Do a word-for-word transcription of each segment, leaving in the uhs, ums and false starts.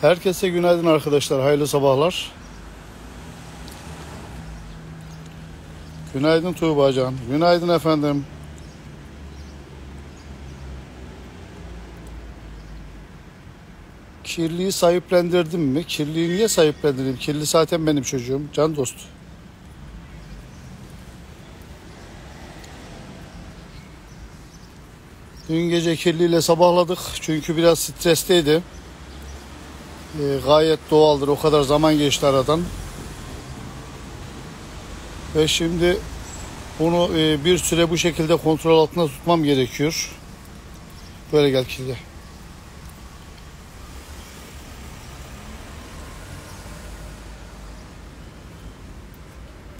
Herkese günaydın arkadaşlar, hayırlı sabahlar. Günaydın Tuğba Can, günaydın efendim. Kirli'yi sahiplendirdim mi? Kirli'yi niye sahiplendirdim? Kirli zaten benim çocuğum, can dost. Dün gece Kirli ile sabahladık çünkü biraz stresteydi. E, gayet doğaldır, o kadar zaman geçti aradan. Ve şimdi bunu e, bir süre bu şekilde kontrol altında tutmam gerekiyor. Böyle gel Kirli.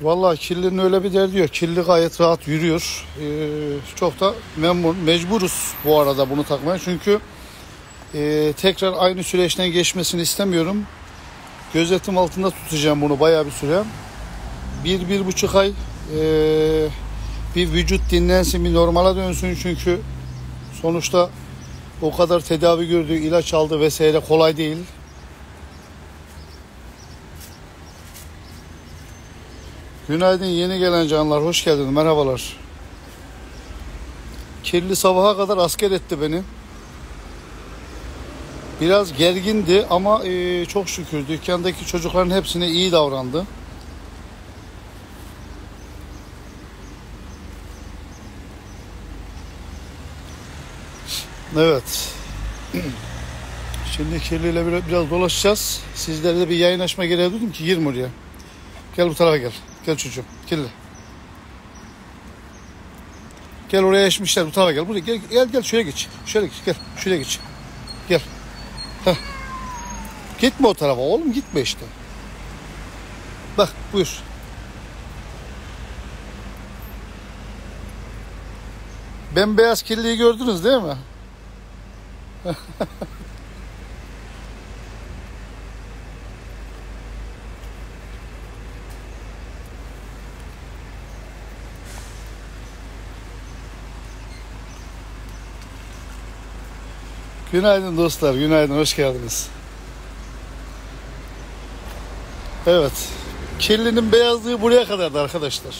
Vallahi Kirli'nin öyle bir derdi yok. Kirli gayet rahat yürüyor. E, çok da memnun. Mecburuz bu arada bunu takmaya çünkü Ee, tekrar aynı süreçten geçmesini istemiyorum. Gözetim altında tutacağım bunu bayağı bir süre. Bir, bir buçuk ay e, bir vücut dinlensin, bir normala dönsün çünkü sonuçta o kadar tedavi gördü, ilaç aldı vesaire, kolay değil. Günaydın yeni gelen canlar, hoş geldiniz, merhabalar. Kirli sabaha kadar asker etti beni. Biraz gergindi ama e, çok şükür dükkandaki çocukların hepsine iyi davrandı. Evet. Şimdi Kirli ile biraz dolaşacağız. Sizlere de bir yayınlaşma gereği duydum ki girme oraya. Gel bu tarafa gel. Gel çocuğum. Kirli. Gel oraya eşmişler, bu tarafa gel. Buraya gel, gel gel şuraya geç. Şöyle geç gel. Şuraya geç. Gel. Heh. Gitme o tarafa oğlum, gitme işte. Bak buyur. Bembeyaz Kirli'yi gördünüz değil mi? Günaydın dostlar, günaydın, hoş geldiniz. Evet, Kirli'nin beyazlığı buraya kadardı arkadaşlar.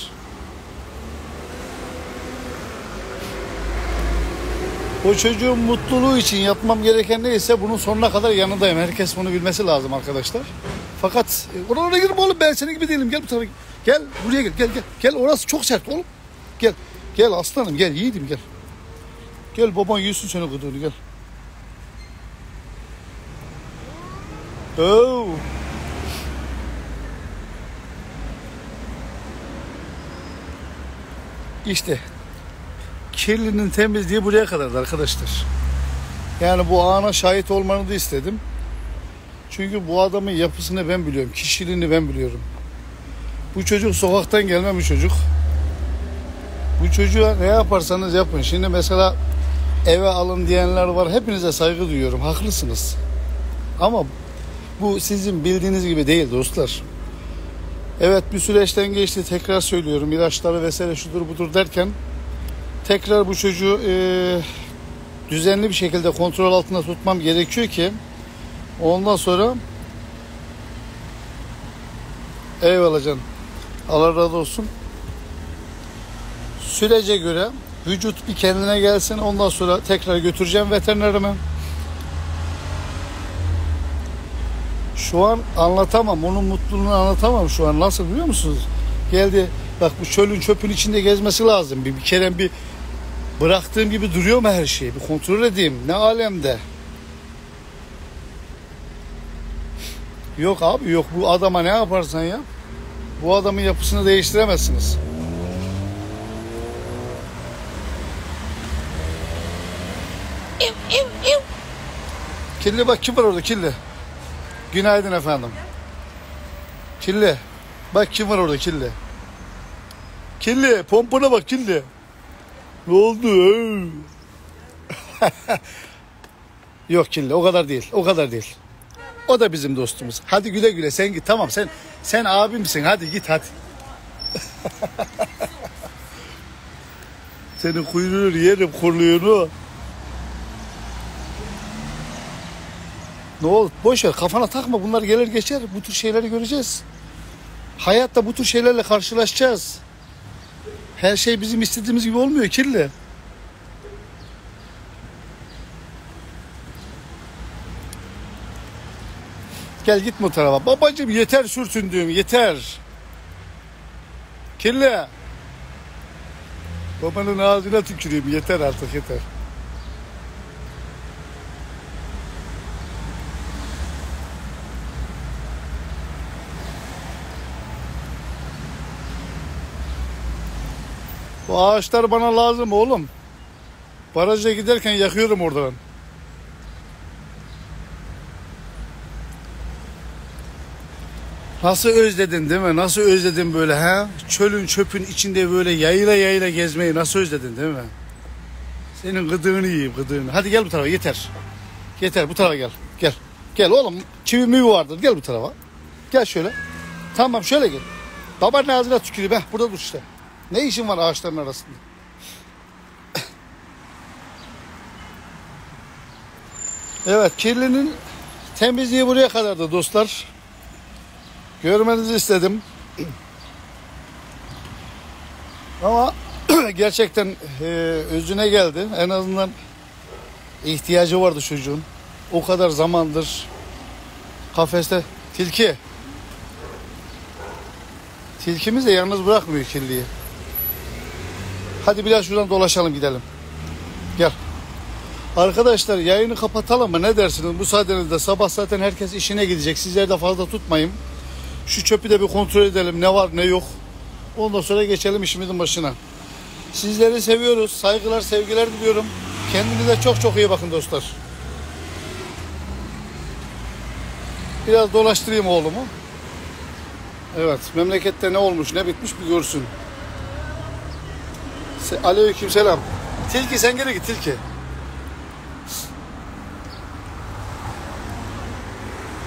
O çocuğun mutluluğu için yapmam gereken neyse bunun sonuna kadar yanındayım. Herkes bunu bilmesi lazım arkadaşlar. Fakat oraya oraya girme oğlum, ben senin gibi değilim. Gel bu tarafa, gel buraya gel, gel gel gel, orası çok sert oğlum. Gel gel aslanım, gel yiğidim, gel. Gel baban yüzsün seni kuduğunu, gel. Oh. İşte Kirli'nin temizliği buraya kadardı arkadaşlar. Yani bu ana şahit olmanı da istedim. Çünkü bu adamın yapısını ben biliyorum, kişiliğini ben biliyorum. Bu çocuk sokaktan gelme bir çocuk. Bu çocuğa ne yaparsanız yapın. Şimdi mesela eve alın diyenler var. Hepinize saygı duyuyorum, haklısınız. Ama bu sizin bildiğiniz gibi değil dostlar. Evet, bir süreçten geçti, tekrar söylüyorum, ilaçları vesaire şudur budur derken tekrar bu çocuğu e, düzenli bir şekilde kontrol altında tutmam gerekiyor ki ondan sonra eyvallah canım, Allah razı olsun, sürece göre vücut bir kendine gelsin, ondan sonra tekrar götüreceğim veterinerime. Şu an anlatamam. Onun mutluluğunu anlatamam şu an. Nasıl biliyor musunuz? Geldi. Bak bu çölün çöpün içinde gezmesi lazım. Bir, bir kere bir bıraktığım gibi duruyor mu her şeyi? Bir kontrol edeyim. Ne alemde? Yok abi yok. Bu adama ne yaparsan yap, bu adamın yapısını değiştiremezsiniz. Kirli bak, kim var orada? Kirli. Günaydın efendim. Kirli. Bak kim var orada Kirli. Kirli. Pompona bak Kirli. Ne oldu? Yok Kirli, o kadar değil. O kadar değil. O da bizim dostumuz. Hadi güle güle sen git. Tamam sen sen abimsin. Hadi git hadi. Senin kuyruğunu yerim, kurluğunu. Ne oldu? Boş ver, kafana takma. Bunlar gelir geçer. Bu tür şeyleri göreceğiz. Hayatta bu tür şeylerle karşılaşacağız. Her şey bizim istediğimiz gibi olmuyor Kirli. Gel gitme o tarafa. Babacığım yeter sürtündüğüm, yeter. Kirli. Babanın ağzına tüküreyim. Yeter artık, yeter. Bu ağaçlar bana lazım oğlum. Baraja giderken yakıyorum oradan. Nasıl özledin değil mi? Nasıl özledin böyle ha? Çölün çöpün içinde böyle yayla yayla gezmeyi nasıl özledin değil mi? Senin gıdığını yiyeyim, gıdığını. Hadi gel bu tarafa, yeter. Yeter, bu tarafa gel. Gel. Gel oğlum, çivi mi vardır? Gel bu tarafa. Gel şöyle. Tamam şöyle gel. Babanın ağzına tüküreyim heh, burada dur işte. Ne işin var ağaçların arasında? Evet, Kirli'nin temizliği buraya kadardı dostlar. Görmenizi istedim. Ama gerçekten e, özüne geldi. En azından ihtiyacı vardı çocuğun. O kadar zamandır kafeste tilki. Tilkimiz de yalnız bırakmıyor Kirli'yi. Hadi biraz şuradan dolaşalım gidelim. Gel. Arkadaşlar yayını kapatalım mı? Ne dersiniz? Müsaadenizle sabah zaten herkes işine gidecek. Sizleri de fazla tutmayayım. Şu çöpü de bir kontrol edelim. Ne var ne yok. Ondan sonra geçelim işimizin başına. Sizleri seviyoruz. Saygılar, sevgiler diliyorum. Kendinize çok çok iyi bakın dostlar. Biraz dolaştırayım oğlumu. Evet. Memlekette ne olmuş ne bitmiş bir görsün. Aleyküm selam. Tilki sen geri git tilki.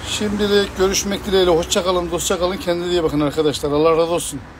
Şimdilik görüşmek dileğiyle. Hoşça kalın, dostça kalın. Kendinize iyi bakın arkadaşlar. Allah razı olsun.